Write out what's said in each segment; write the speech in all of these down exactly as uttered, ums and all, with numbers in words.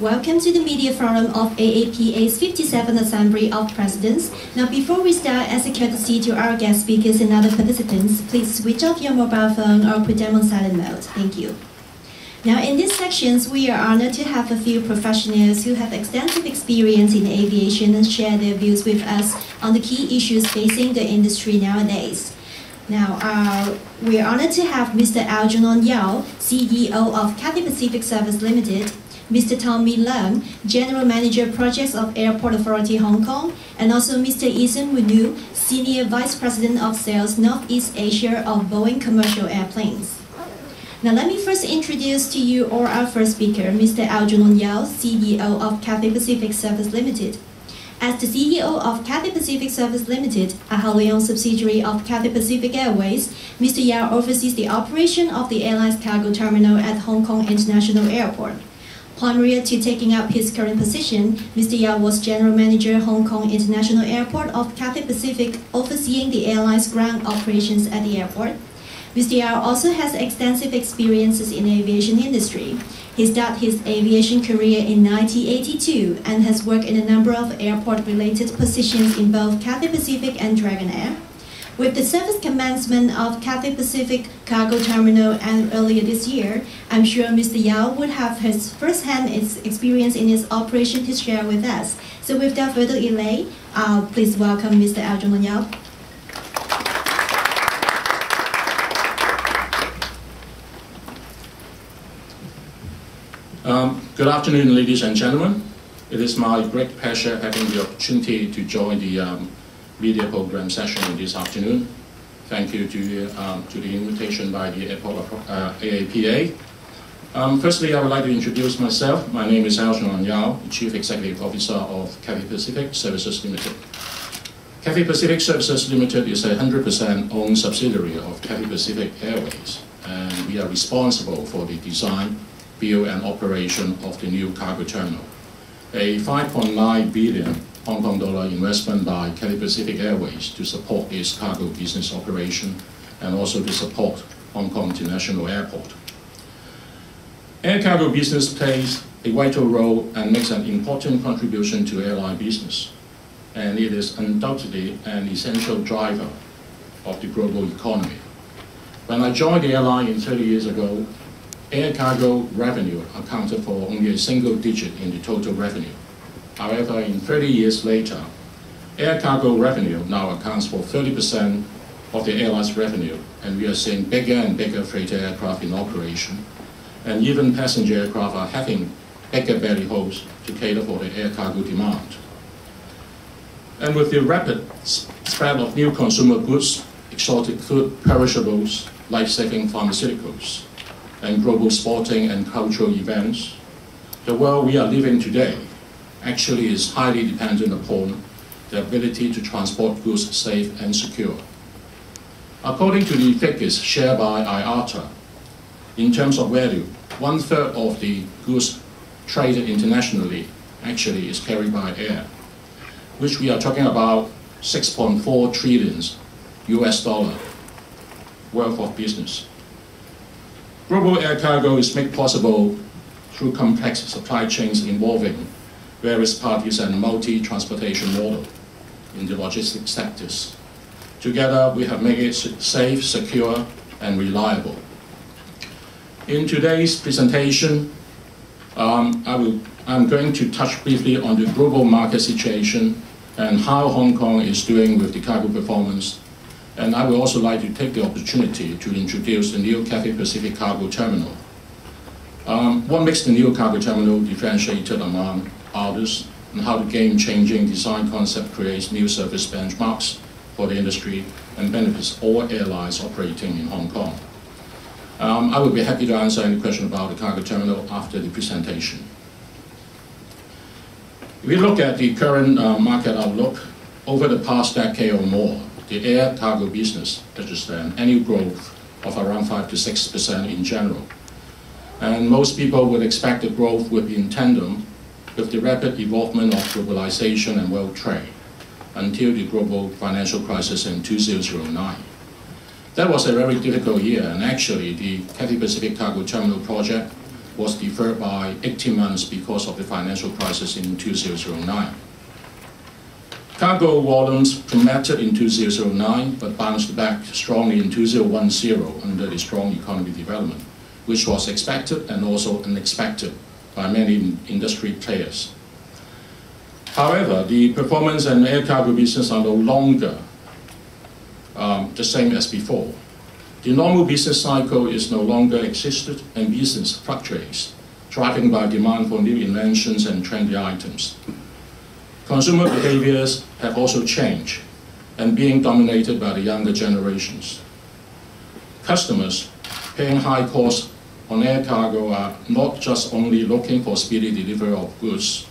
Welcome to the media forum of A A P A's fifty-seventh Assembly of Presidents. Now, before we start, as a courtesy to our guest speakers and other participants, please switch off your mobile phone or put them on silent mode. Thank you. Now, in these sections, we are honored to have a few professionals who have extensive experience in aviation and share their views with us on the key issues facing the industry nowadays. Now, uh, we are honored to have Mister Algernon Yau, C E O of Cathay Pacific Services Limited, Mister Tommy Leung, General Manager Projects of Airport Authority Hong Kong, and also Mister Ethan Wu, Senior Vice President of Sales Northeast Asia of Boeing Commercial Airplanes. Now let me first introduce to you or our first speaker, Mister Algernon Yau, C E O of Cathay Pacific Services Limited. As the C E O of Cathay Pacific Services Limited, a wholly owned subsidiary of Cathay Pacific Airways, Mister Yau oversees the operation of the airline's cargo terminal at Hong Kong International Airport. Prior to taking up his current position, Mister Yau was General Manager Hong Kong International Airport of Cathay Pacific, overseeing the airline's ground operations at the airport. Mister Yau also has extensive experiences in the aviation industry. He started his aviation career in nineteen eighty-two and has worked in a number of airport-related positions in both Cathay Pacific and Dragonair. With the service commencement of Cathay Pacific Cargo Terminal and earlier this year, I'm sure Mister Yau would have his first-hand experience in his operation to share with us. So without further delay, uh, please welcome Mister Algernon Yau. Um, good afternoon, ladies and gentlemen. It is my great pleasure having the opportunity to join the um, media program session this afternoon. Thank you to, um, to the invitation by the Airport uh, A A P A. Um, firstly, I would like to introduce myself. My name is Algernon Yau, Chief Executive Officer of Cathay Pacific Services Limited. Cathay Pacific Services Limited is a one hundred percent owned subsidiary of Cathay Pacific Airways, and we are responsible for the design, build, and operation of the new cargo terminal. A five point nine billion Hong Kong dollar investment by Cathay Pacific Airways to support its cargo business operation and also to support Hong Kong International Airport. Air cargo business plays a vital role and makes an important contribution to airline business, and it is undoubtedly an essential driver of the global economy. When I joined the airline thirty years ago, air cargo revenue accounted for only a single digit in the total revenue. However, in thirty years later, air cargo revenue now accounts for thirty percent of the airline's revenue, and we are seeing bigger and bigger freighter aircraft in operation, and even passenger aircraft are having bigger belly holds to cater for the air cargo demand. And with the rapid spread of new consumer goods, exotic food, perishables, life-saving pharmaceuticals, and global sporting and cultural events, the world we are living today actually is highly dependent upon the ability to transport goods safe and secure. According to the figures shared by I A T A, in terms of value, one-third of the goods traded internationally actually is carried by air, which we are talking about six point four trillion U S dollar worth of business. Global air cargo is made possible through complex supply chains involving various parties and multi-transportation model in the logistics sectors. Together, we have made it safe, secure, and reliable. In today's presentation, um, I will, I'm going to touch briefly on the global market situation and how Hong Kong is doing with the cargo performance. And I would also like to take the opportunity to introduce the new Cathay Pacific Cargo Terminal. Um, what makes the new cargo terminal differentiated among others, and how the game-changing design concept creates new service benchmarks for the industry and benefits all airlines operating in Hong Kong. Um, I would be happy to answer any question about the cargo terminal after the presentation. If we look at the current uh, market outlook, over the past decade or more, the air cargo business registered an annual growth of around five to six percent in general. And most people would expect the growth would be in tandem with the rapid evolvement of globalization and world trade until the global financial crisis in two thousand nine. That was a very difficult year, and actually the Cathay Pacific Cargo Terminal project was deferred by eighteen months because of the financial crisis in two thousand nine. Cargo volumes plummeted in two thousand nine, but bounced back strongly in two thousand ten under the strong economic development, which was expected and also unexpected by many industry players. However, the performance and air cargo business are no longer um, the same as before. The normal business cycle is no longer existed, and business fluctuates, driven by demand for new inventions and trendy items. Consumer behaviors have also changed and being dominated by the younger generations. Customers paying high costs on air cargo are not just only looking for speedy delivery of goods,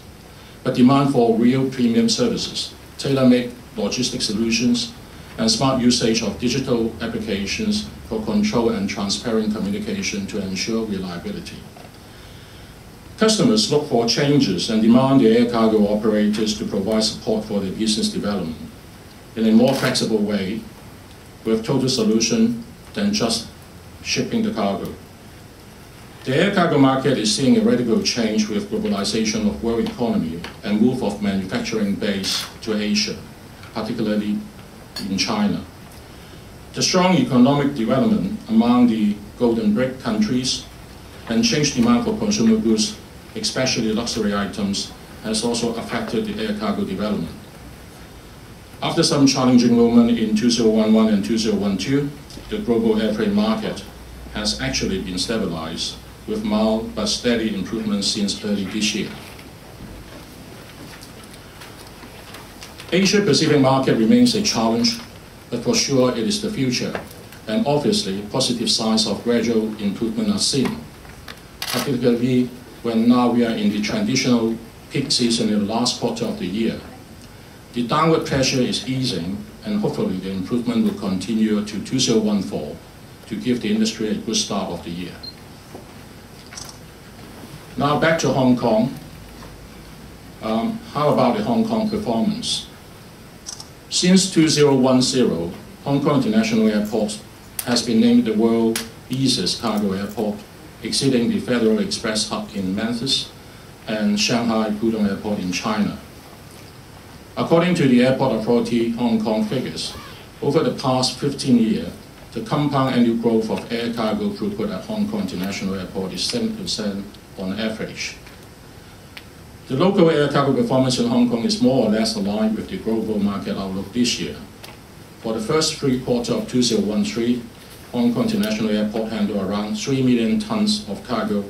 but demand for real premium services, tailor-made logistic solutions, and smart usage of digital applications for control and transparent communication to ensure reliability. Customers look for changes and demand the air cargo operators to provide support for their business development in a more flexible way, with total solution than just shipping the cargo. The air cargo market is seeing a radical change with globalization of world economy and move of manufacturing base to Asia, particularly in China. The strong economic development among the Golden Brick countries and changed demand for consumer goods, especially luxury items, has also affected the air cargo development. After some challenging moments in two thousand eleven and two thousand twelve, the global air freight market has actually been stabilized, with mild but steady improvements since early this year. Asia Pacific market remains a challenge, but for sure it is the future, and obviously positive signs of gradual improvement are seen, particularly when now we are in the traditional peak season in the last quarter of the year. The downward pressure is easing, and hopefully the improvement will continue to two thousand fourteen to give the industry a good start of the year. Now back to Hong Kong. Um, how about the Hong Kong performance? Since two thousand ten, Hong Kong International Airport has been named the world's busiest cargo airport, exceeding the Federal Express hub in Memphis and Shanghai Pudong Airport in China. According to the Airport Authority Hong Kong figures, over the past fifteen years, the compound annual growth of air cargo throughput at Hong Kong International Airport is seven percent on average. The local air cargo performance in Hong Kong is more or less aligned with the global market outlook this year. For the first three quarters of two thousand thirteen, Hong Kong International Airport handled around three million tons of cargo,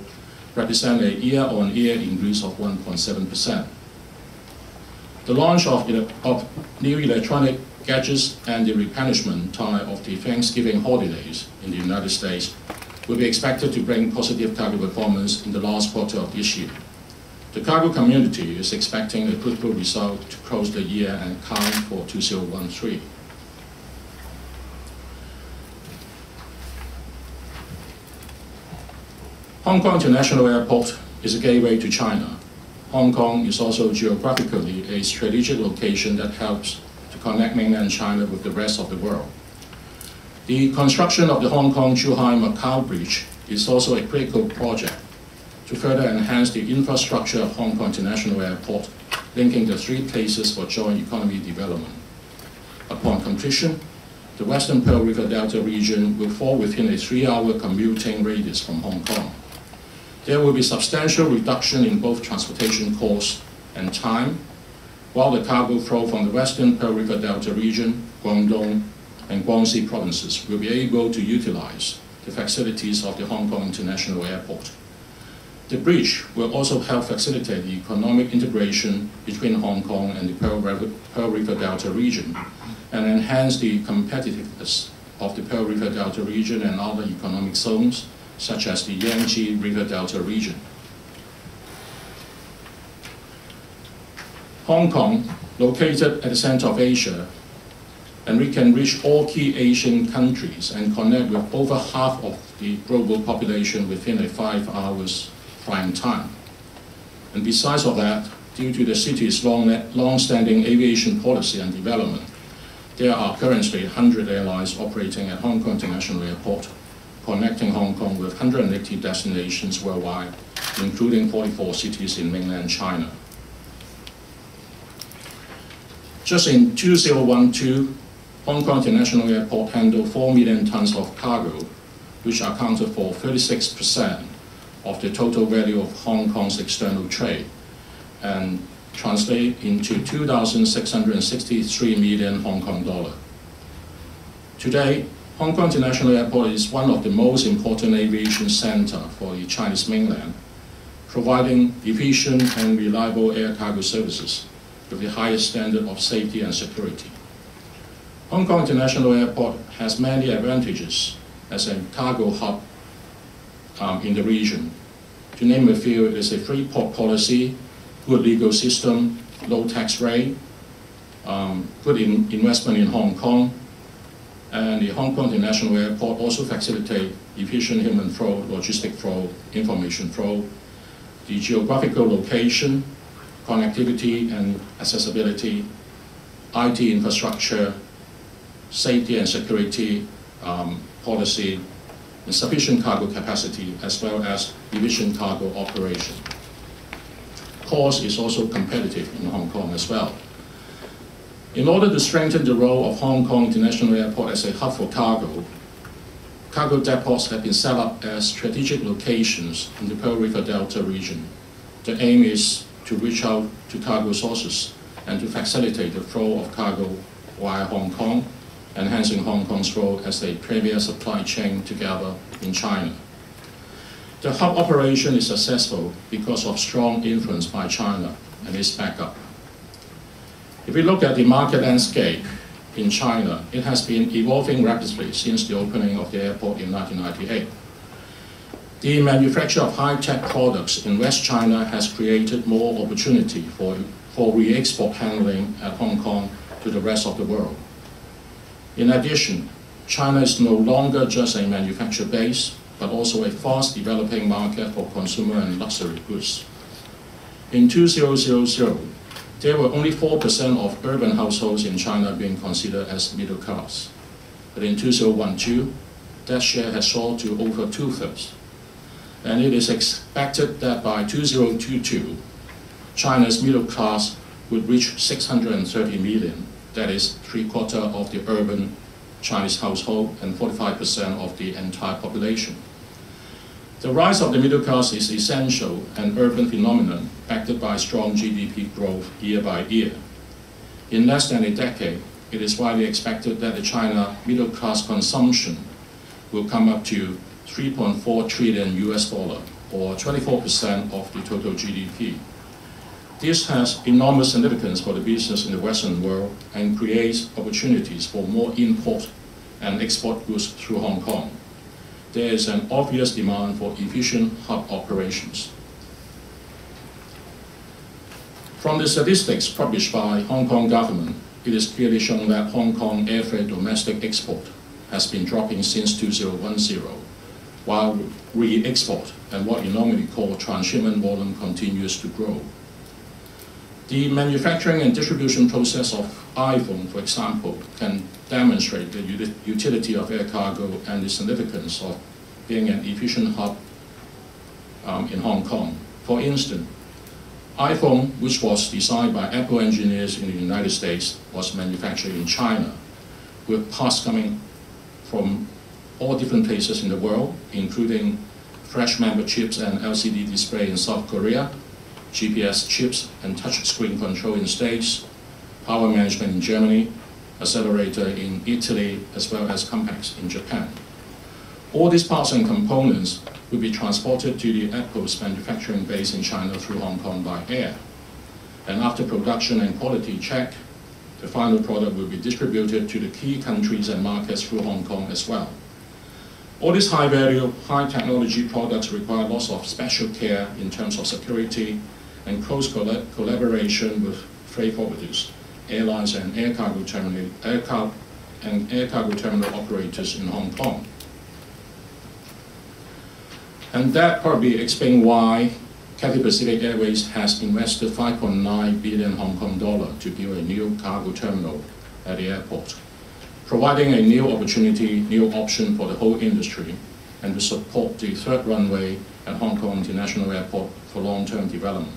representing a year-on-year increase of one point seven percent. The launch of, of new electronic gadgets and the replenishment time of the Thanksgiving holidays in the United States will be expected to bring positive cargo performance in the last quarter of this year. The cargo community is expecting a good result to close the year and count for two thousand thirteen. Hong Kong International Airport is a gateway to China. Hong Kong is also geographically a strategic location that helps to connect mainland China with the rest of the world. The construction of the Hong Kong Zhuhai-Macau Bridge is also a critical project to further enhance the infrastructure of Hong Kong International Airport, linking the three places for joint economy development. Upon completion, the Western Pearl River Delta region will fall within a three-hour commuting radius from Hong Kong. There will be substantial reduction in both transportation costs and time, while the cargo flow from the Western Pearl River Delta region, Guangdong, and Guangxi provinces will be able to utilize the facilities of the Hong Kong International Airport. The bridge will also help facilitate the economic integration between Hong Kong and the Pearl River, Pearl River Delta region, and enhance the competitiveness of the Pearl River Delta region and other economic zones, such as the Yangtze River Delta region. Hong Kong, located at the center of Asia, and we can reach all key Asian countries and connect with over half of the global population within a five hours flying time. And besides all that, due to the city's long, long-standing aviation policy and development, there are currently one hundred airlines operating at Hong Kong International Airport, connecting Hong Kong with one hundred eighty destinations worldwide, including forty-four cities in mainland China. Just in two thousand twelve, Hong Kong International Airport handled four million tons of cargo, which accounted for thirty-six percent of the total value of Hong Kong's external trade, and translate into two thousand six hundred sixty-three million Hong Kong dollar. Today, Hong Kong International Airport is one of the most important aviation centers for the Chinese mainland, providing efficient and reliable air cargo services with the highest standard of safety and security. Hong Kong International Airport has many advantages as a cargo hub um, in the region. To name a few, it is a free port policy, good legal system, low tax rate, um, good in investment in Hong Kong, and the Hong Kong International Airport also facilitates efficient human flow, logistic flow, information flow. The geographical location, connectivity and accessibility, I T infrastructure, safety and security um, policy, and sufficient cargo capacity, as well as efficient cargo operation. Cost is also competitive in Hong Kong as well. In order to strengthen the role of Hong Kong International Airport as a hub for cargo, cargo depots have been set up as strategic locations in the Pearl River Delta region. The aim is to reach out to cargo sources and to facilitate the flow of cargo via Hong Kong, enhancing Hong Kong's role as a premier supply chain together in China. The hub operation is successful because of strong influence by China and its backup. If we look at the market landscape in China, it has been evolving rapidly since the opening of the airport in nineteen ninety-eight. The manufacture of high-tech products in West China has created more opportunity for, for re-export handling at Hong Kong to the rest of the world. In addition, China is no longer just a manufacturer base, but also a fast-developing market for consumer and luxury goods. In two thousand, there were only four percent of urban households in China being considered as middle class. But in two thousand twelve, that share has soared to over two-thirds. And it is expected that by two thousand twenty-two, China's middle class would reach six hundred thirty million, that is three-quarters of the urban Chinese household and forty-five percent of the entire population. The rise of the middle class is essential and urban phenomenon backed by strong G D P growth year by year. In less than a decade, it is widely expected that the China middle class consumption will come up to three point four trillion U S dollar, or twenty-four percent of the total G D P. This has enormous significance for the business in the Western world and creates opportunities for more import and export goods through Hong Kong. There is an obvious demand for efficient hub operations. From the statistics published by Hong Kong government, it is clearly shown that Hong Kong air freight domestic export has been dropping since two thousand ten, while re-export and what we normally call transshipment volume continues to grow. The manufacturing and distribution process of iPhone, for example, can demonstrate the utility of air cargo and the significance of being an efficient hub um, in Hong Kong. For instance, iPhone, which was designed by Apple engineers in the United States, was manufactured in China, with parts coming from all different places in the world, including flash memory chips and L C D display in South Korea, G P S chips and touch screen control in States, power management in Germany, accelerator in Italy, as well as compacts in Japan. All these parts and components will be transported to the Apple's manufacturing base in China through Hong Kong by air. And after production and quality check, the final product will be distributed to the key countries and markets through Hong Kong as well. All these high-value, high-technology products require lots of special care in terms of security and close colla collaboration with freight forwarders, airlines, and air cargo terminal, air car and air cargo terminal operators in Hong Kong. And that probably explains why Cathay Pacific Airways has invested five point nine billion Hong Kong dollar to build a new cargo terminal at the airport, providing a new opportunity, new option for the whole industry, and to support the third runway at Hong Kong International Airport for long-term development.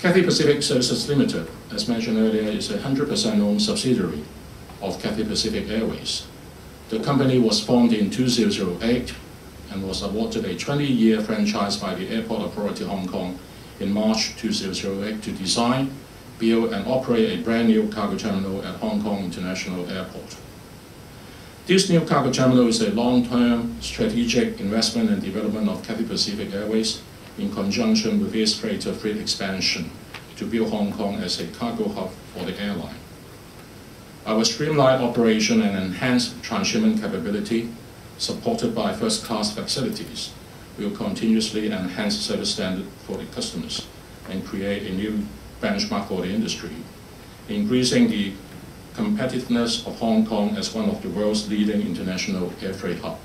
Cathay Pacific Services Limited, as mentioned earlier, is a one hundred percent owned subsidiary of Cathay Pacific Airways. The company was formed in two thousand eight and was awarded a twenty-year franchise by the Airport Authority Hong Kong in March two thousand eight to design, build and operate a brand new cargo terminal at Hong Kong International Airport. This new cargo terminal is a long-term strategic investment and development of Cathay Pacific Airways in conjunction with its freighter fleet expansion to build Hong Kong as a cargo hub for the airline. Our streamlined operation and enhanced transshipment capability, supported by first-class facilities, will continuously enhance service standard for the customers and create a new benchmark for the industry, increasing the competitiveness of Hong Kong as one of the world's leading international air freight hub.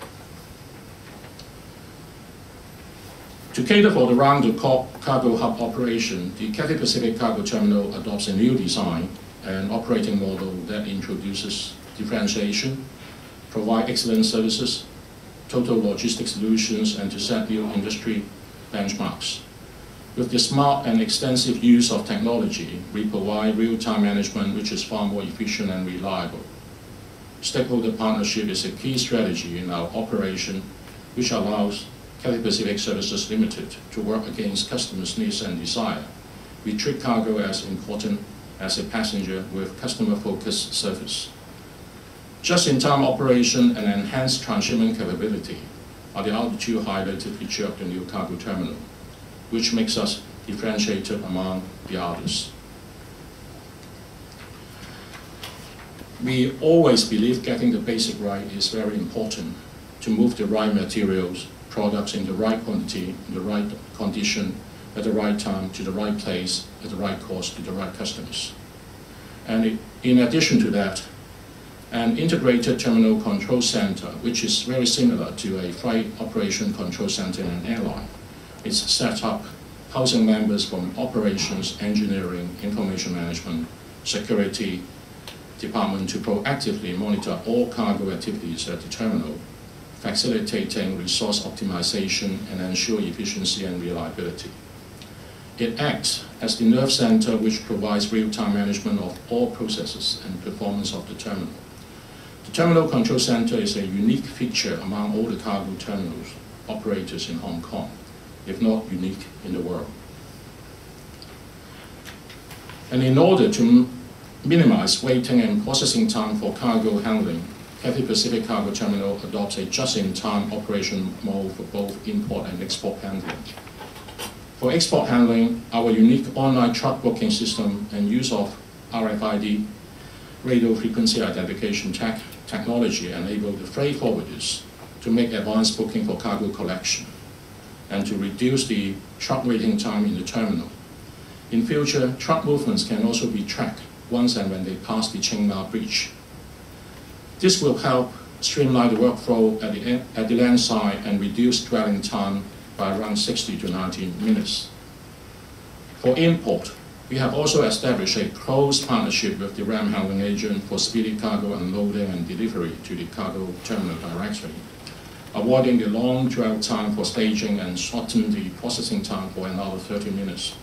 To cater for the round-the-clock cargo hub operation, the Cathay Pacific Cargo Terminal adopts a new design and operating model that introduces differentiation, provide excellent services, total logistics solutions, and to set new industry benchmarks. With the smart and extensive use of technology, we provide real-time management which is far more efficient and reliable. Stakeholder partnership is a key strategy in our operation, which allows Cathay Pacific Services Limited to work against customers' needs and desire. We treat cargo as important as a passenger with customer-focused service. Just-in-time operation and enhanced transshipment capability are the other two highlighted features of the new cargo terminal, which makes us differentiated among the others. We always believe getting the basic right is very important to move the right materials, products in the right quantity, in the right condition, at the right time, to the right place, at the right cost, to the right customers. And in addition to that, an integrated terminal control center, which is very similar to a flight operation control center in an airline, it's set up housing members from operations, engineering, information management, security department to proactively monitor all cargo activities at the terminal, facilitating resource optimization and ensure efficiency and reliability. It acts as the nerve center which provides real-time management of all processes and performance of the terminal. The terminal control center is a unique feature among all the cargo terminals operators in Hong Kong, if not unique in the world. And in order to minimize waiting and processing time for cargo handling, Cathay Pacific Cargo Terminal adopts a just-in-time operation model for both import and export handling. For export handling, our unique online truck booking system and use of R F I D, radio frequency identification tech technology, enable the freight forwarders to make advanced booking for cargo collection and to reduce the truck waiting time in the terminal. In future, truck movements can also be tracked once and when they pass the Qingma Bridge. This will help streamline the workflow at the, at the land side and reduce dwelling time by around sixty to ninety minutes. For import, we have also established a close partnership with the ramp handling agent for speedy cargo unloading and delivery to the cargo terminal directly, avoiding the long dwell time for staging and shorten the processing time for another thirty minutes.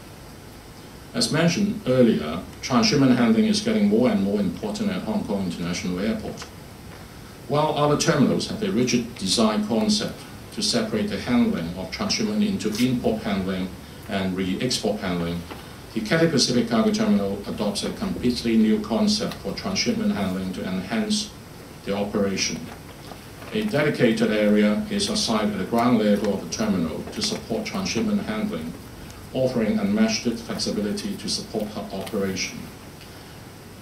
As mentioned earlier, transshipment handling is getting more and more important at Hong Kong International Airport. While other terminals have a rigid design concept to separate the handling of transshipment into import handling and re-export handling, the Cathay Pacific Cargo Terminal adopts a completely new concept for transshipment handling to enhance the operation. A dedicated area is assigned at the ground level of the terminal to support transshipment handling, offering unmatched flexibility to support hub operation.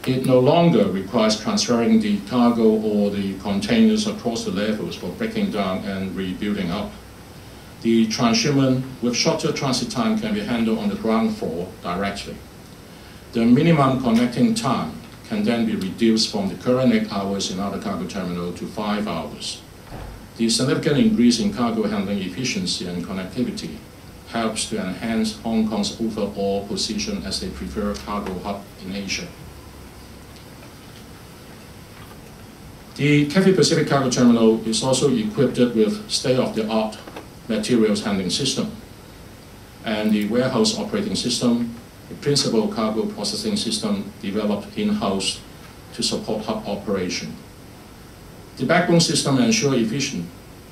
It no longer requires transferring the cargo or the containers across the levels for breaking down and rebuilding up. The transshipment with shorter transit time can be handled on the ground floor directly. The minimum connecting time can then be reduced from the current eight hours in other cargo terminal to five hours. The significant increase in cargo handling efficiency and connectivity helps to enhance Hong Kong's overall position as a preferred cargo hub in Asia. The Cathay Pacific Cargo Terminal is also equipped with state-of-the-art materials handling system, and the warehouse operating system, the principal cargo processing system developed in-house to support hub operation. The backbone system ensures efficient,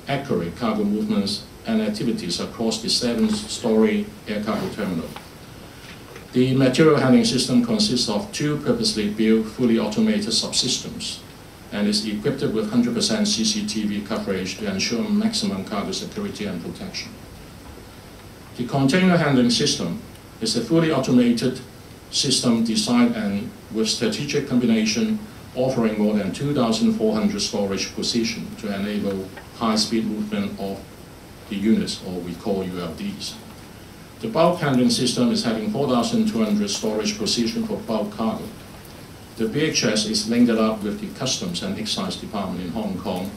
accurate cargo movements and activities across the seven-story air cargo terminal. The material handling system consists of two purposely built, fully automated subsystems and is equipped with one hundred percent C C T V coverage to ensure maximum cargo security and protection. The container handling system is a fully automated system designed and with strategic combination offering more than two thousand four hundred storage positions to enable high-speed movement of the units, or we call U L Ds. The bulk handling system is having four thousand two hundred storage positions for bulk cargo. The B H S is linked up with the Customs and Excise Department in Hong Kong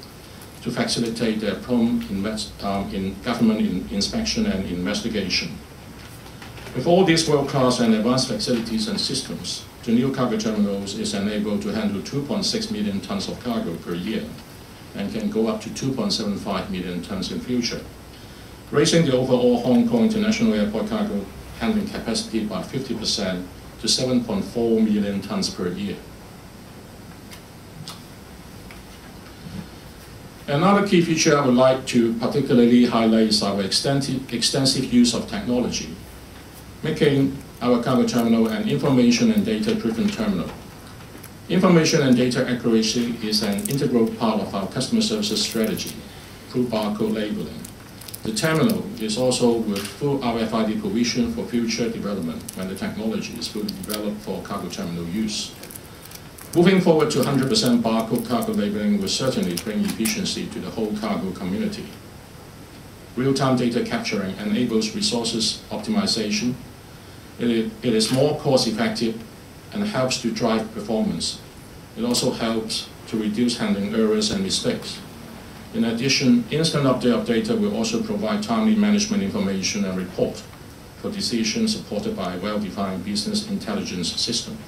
to facilitate their prompt invest, um, in government in inspection and investigation. With all these world-class and advanced facilities and systems, the new cargo terminals is enabled to handle two point six million tons of cargo per year and can go up to two point seven five million tons in future, raising the overall Hong Kong International Airport cargo handling capacity by fifty percent to seven point four million tons per year. Another key feature I would like to particularly highlight is our extensive, extensive use of technology, making our cargo terminal an information and data-driven terminal. Information and data accuracy is an integral part of our customer services strategy through barcode labeling. The terminal is also with full R F I D provision for future development when the technology is fully developed for cargo terminal use. Moving forward to one hundred percent barcode cargo labeling will certainly bring efficiency to the whole cargo community. Real-time data capturing enables resources optimization. It is more cost-effective and helps to drive performance. It also helps to reduce handling errors and mistakes. In addition, instant update of data will also provide timely management information and report for decisions supported by a well-defined business intelligence system.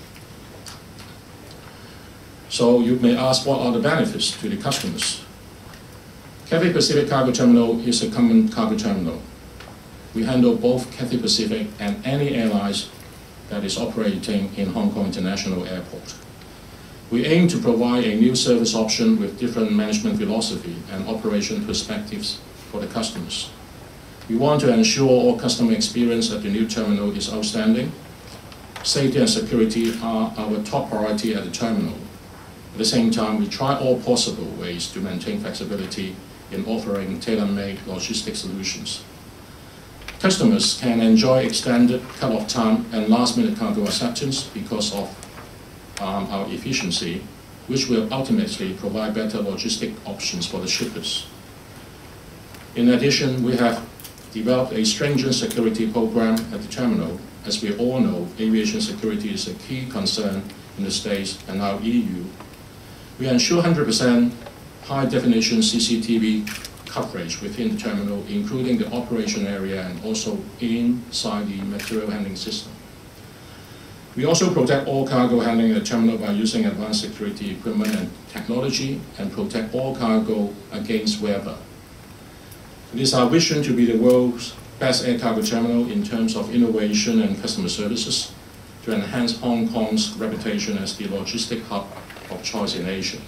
So you may ask, what are the benefits to the customers? Cathay Pacific Cargo Terminal is a common cargo terminal. We handle both Cathay Pacific and any airlines that is operating in Hong Kong International Airport. We aim to provide a new service option with different management philosophy and operation perspectives for the customers. We want to ensure all customer experience at the new terminal is outstanding. Safety and security are our top priority at the terminal. At the same time, we try all possible ways to maintain flexibility in offering tailor-made logistic solutions. Customers can enjoy extended cut-off time and last-minute cargo acceptance because of Um, our efficiency, which will ultimately provide better logistic options for the shippers. In addition, we have developed a stringent security program at the terminal. As we all know, aviation security is a key concern in the States and our E U. We ensure one hundred percent high-definition C C T V coverage within the terminal, including the operation area and also inside the material handling system. We also protect all cargo handling in the terminal by using advanced security equipment and technology and protect all cargo against weather. It is our vision to be the world's best air cargo terminal in terms of innovation and customer services to enhance Hong Kong's reputation as the logistic hub of choice in Asia.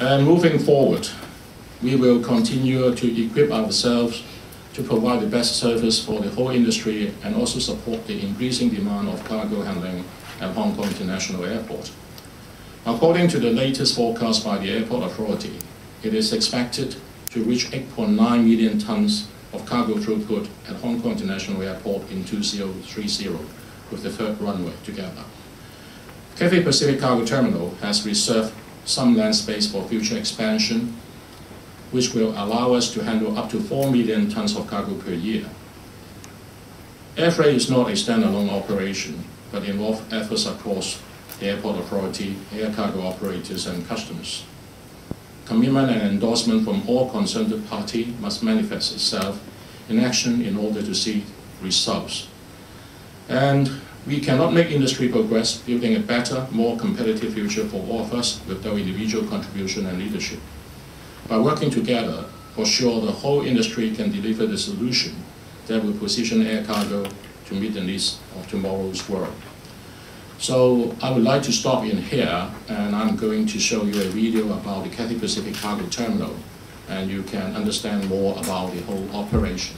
And moving forward, we will continue to equip ourselves to provide the best service for the whole industry and also support the increasing demand of cargo handling at Hong Kong International Airport. According to the latest forecast by the Airport Authority, it is expected to reach eight point nine million tons of cargo throughput at Hong Kong International Airport in two thousand thirty with the third runway together. Cathay Pacific Cargo Terminal has reserved some land space for future expansion, which will allow us to handle up to four million tons of cargo per year. Air freight is not a standalone operation, but involves efforts across the Airport Authority, air cargo operators, and customers. Commitment and endorsement from all concerned parties must manifest itself in action in order to see results. And We cannot make industry progress building a better, more competitive future for all of us without individual contribution and leadership. By working together, for sure the whole industry can deliver the solution that will position air cargo to meet the needs of tomorrow's world. So I would like to stop in here, and I'm going to show you a video about the Cathay Pacific Cargo Terminal, and you can understand more about the whole operation.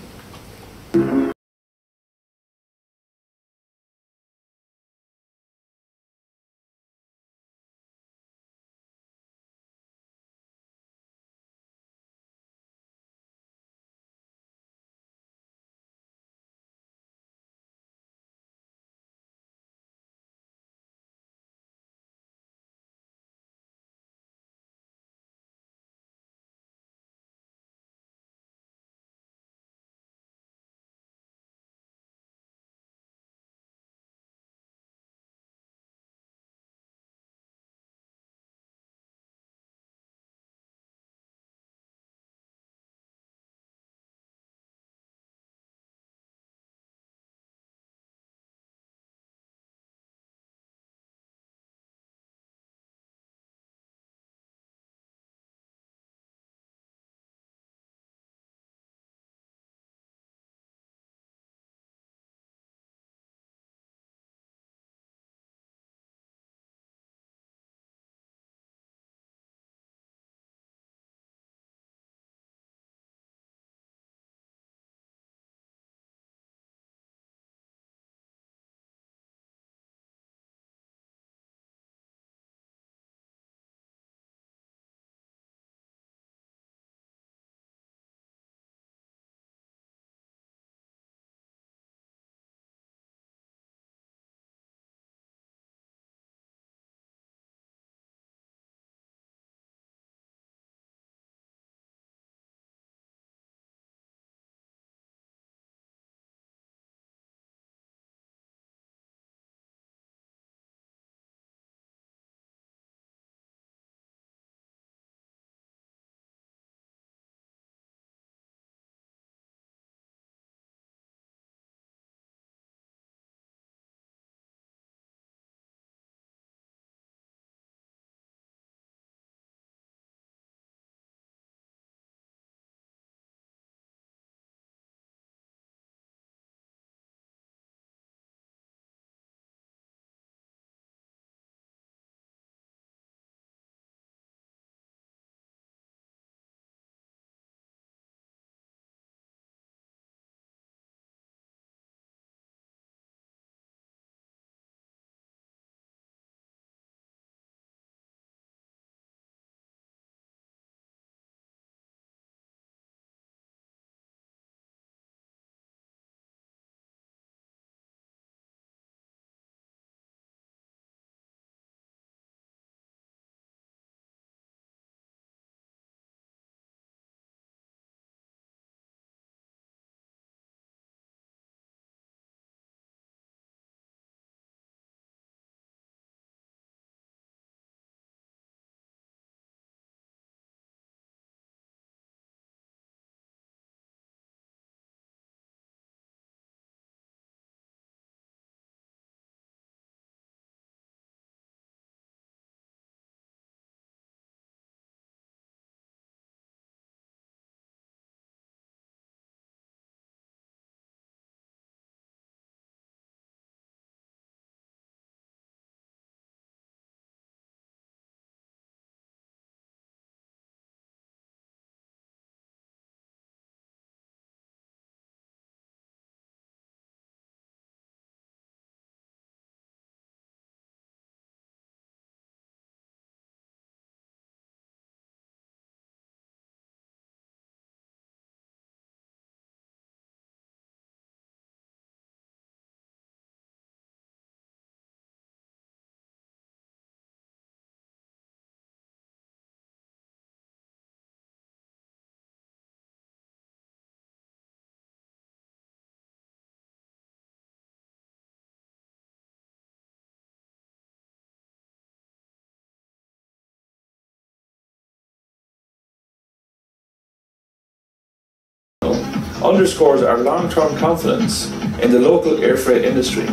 Underscores our long-term confidence in the local air freight industry.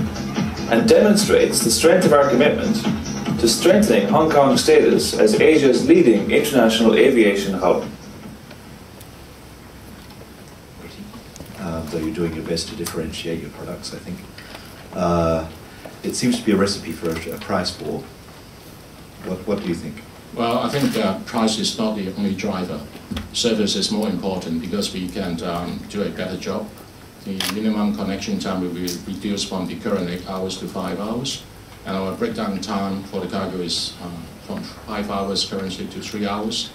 and demonstrates the strength of our commitment to strengthening Hong Kong's status as Asia's leading international aviation hub. Uh, though you're doing your best to differentiate your products, I think. Uh, it seems to be a recipe for a, a price war. What, what do you think? Well, I think uh, price is not the only driver. Service is more important because we can um, do a better job. The minimum connection time will be reduced from the current eight hours to five hours. And our breakdown time for the cargo is um, from five hours currently to three hours.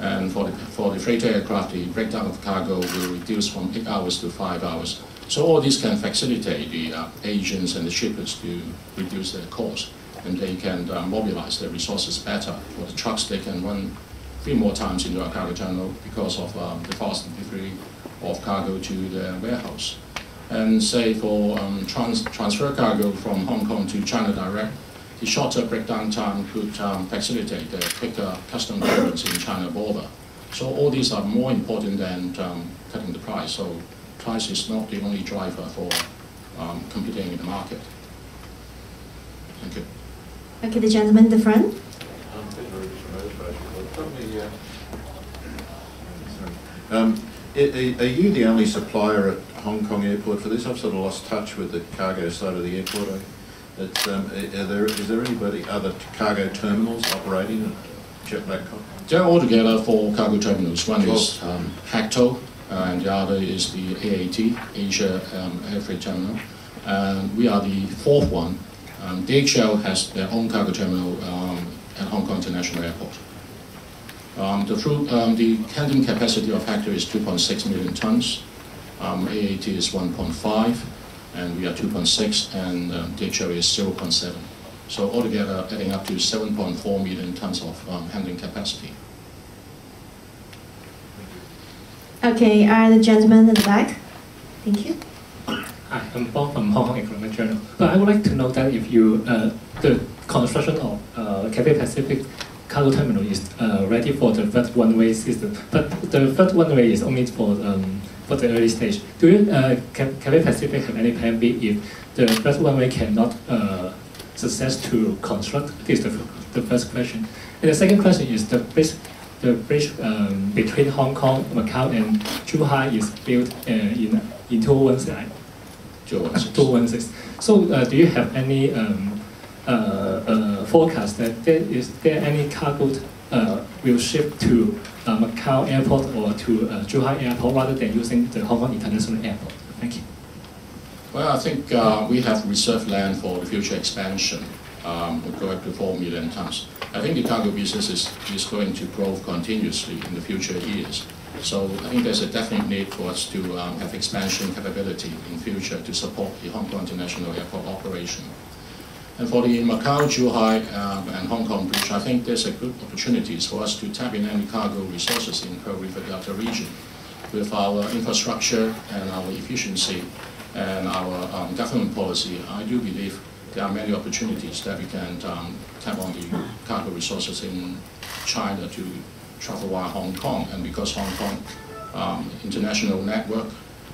And for the, for the freighter aircraft, the breakdown of cargo will reduce from eight hours to five hours. So all this can facilitate the uh, agents and the shippers to reduce their costs. And they can uh, mobilize their resources better. For the trucks, they can run three more times into our cargo channel because of um, the fast delivery of cargo to the warehouse. And say for um, trans transfer cargo from Hong Kong to China direct, the shorter breakdown time could um, facilitate the quicker custom clearance in China border. So all these are more important than um, cutting the price. So price is not the only driver for um, competing in the market. Thank you. Okay, the gentleman in the front. Um, Are you the only supplier at Hong Kong Airport for this? I've sort of lost touch with the cargo side of the airport. It's, um, are there, is there anybody other cargo terminals operating at JetBlack.com? They're all together four cargo terminals. One is um, HACTO, and the other is the A A T, Asia um, Air Freight Terminal. And we are the fourth one. Um, D H L has their own cargo terminal um, at Hong Kong International Airport. Um, the, fruit, um, the handling capacity of HACTO is two point six million tons, um, A A T is one point five, and we are two point six, and um, D H L is zero point seven. So altogether, adding up to seven point four million tons of um, handling capacity. Okay, uh, the gentleman at the back. Thank you. Hi, I'm Bob from Hong Kong Economic Journal. But I would like to know that if you, uh, the construction of uh, Cathay Pacific cargo terminal is uh, ready for the first one-way system, but the first one-way is only for um, for the early stage. Do you, uh, can Cathay Pacific have any plan B if the first one-way cannot uh, success to construct? This is the, the first question. And the second question is the bridge, the bridge um, between Hong Kong, Macau, and Zhuhai is built uh, in in two thousand sixteen. So uh, do you have any um, Uh, uh, forecast that there is there any cargo uh, will ship to uh, Macau Airport or to uh, Zhuhai Airport rather than using the Hong Kong International Airport? Thank you. Well, I think uh, we have reserved land for the future expansion. Um, we'll go up to four million tons. I think the cargo business is, is going to grow continuously in the future years. So I think there's a definite need for us to um, have expansion capability in future to support the Hong Kong International Airport operation. And for the Macau, Zhuhai, um, and Hong Kong Bridge, I think there's a good opportunities for us to tap in any cargo resources in Pearl River Delta region. With our infrastructure and our efficiency and our um, government policy, I do believe there are many opportunities that we can um, tap on the cargo resources in China to travel via Hong Kong. And because Hong Kong um, international network,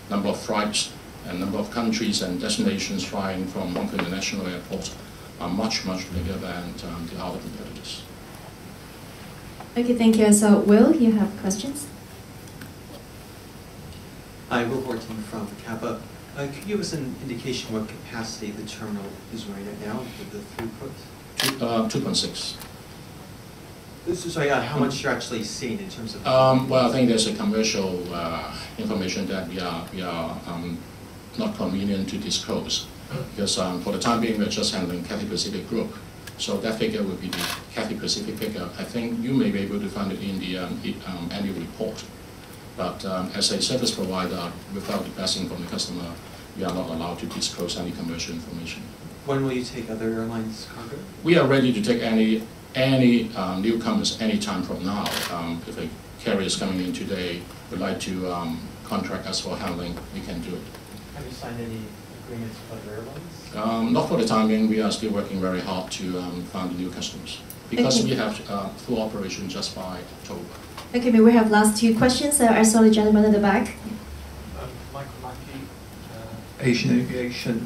number of flights, and number of countries and destinations flying from Hong Kong International Airport are much, much bigger than um, the other competitors. Okay, thank you. So, Will, you have questions? Hi, Will Horton from Capa. Uh, could you give us an indication what capacity the terminal is running at now with the throughput? Uh, two point six. So, yeah, how much you're actually seeing in terms of? Um, well, I think there's a commercial uh, information that we are, we are um, not convenient to disclose. Because um, for the time being, we're just handling Cathay Pacific Group. So that figure will be the Cathay Pacific figure. I think you may be able to find it in the um, it, um, annual report. But um, as a service provider, without the blessing from the customer, we are not allowed to disclose any commercial information. When will you take other airlines' cargo? We are ready to take any any um, newcomers any time from now. Um, if a carrier is coming in today, would like to um, contract us for handling, we can do it. Have you signed any agreements with other airlines? Um, not for the time being. We are still working very hard to um, find new customers because okay. we have uh, full operation just by October. Okay, we have last two questions. Uh, I saw the gentleman at the back. Um, Michael Mackey, uh, Asian Aviation.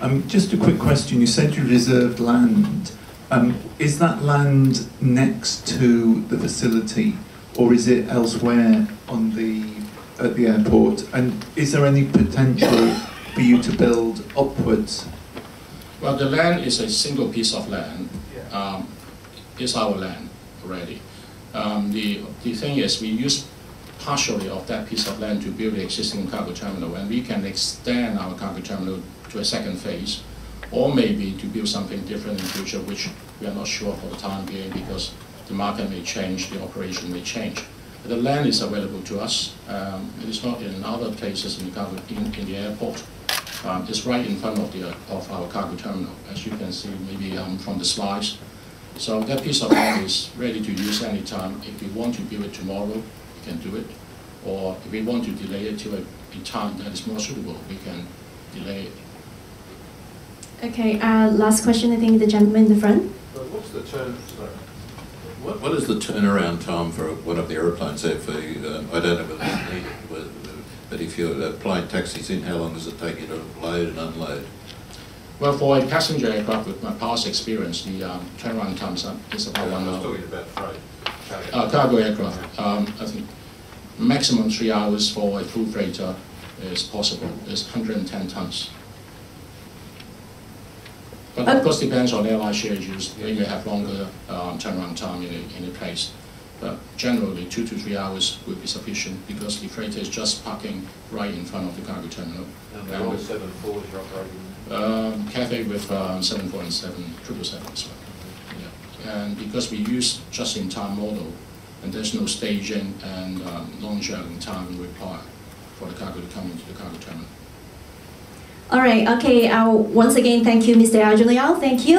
Um, just a quick question. You said you reserved land. Um, is that land next to the facility, or is it elsewhere on the at the airport? And is there any potential for you to build upwards? Well, the land is a single piece of land. Yeah. Um, it's our land already. Um, the the thing is, we use partially of that piece of land to build the existing cargo terminal, and we can extend our cargo terminal to a second phase, or maybe to build something different in the future, which we are not sure for the time being, because the market may change, the operation may change. But the land is available to us. Um, it is not in other places in the, cargo, in, in the airport. Um, it's right in front of, the, of our cargo terminal, as you can see maybe um, from the slides. So that piece of land is ready to use anytime. If we want to build it tomorrow, we can do it. Or if we want to delay it to a, a time that is more suitable, we can delay it. Okay, uh, last question, I think the gentleman in the front. So what's the turn, sorry. What, what is the turnaround time for one of the aeroplanes? If you, uh, I don't know whether it's needed, but if you're flying taxis in, how long does it take you to load and unload? Well, for a passenger aircraft, with my past experience, the um, turnaround time is about yeah, one hour. I was talking about freight. Cargo, uh, cargo aircraft. Um, I think maximum three hours for a full freighter is possible. It's one hundred ten tons. But of course, depends on airline schedules. They may have longer um, turnaround time in a, in a place. But generally, two to three hours would be sufficient because the freighter is just parking right in front of the cargo terminal. And there are always seven fours you're operating? Um, Cathay with um, seven four and seven seven seven as well. Yeah. And because we use just-in-time model, and there's no staging and um, long shelling time required for the cargo to come into the cargo terminal. All right, okay, uh, once again, thank you, Mister Algernon Yau, thank you.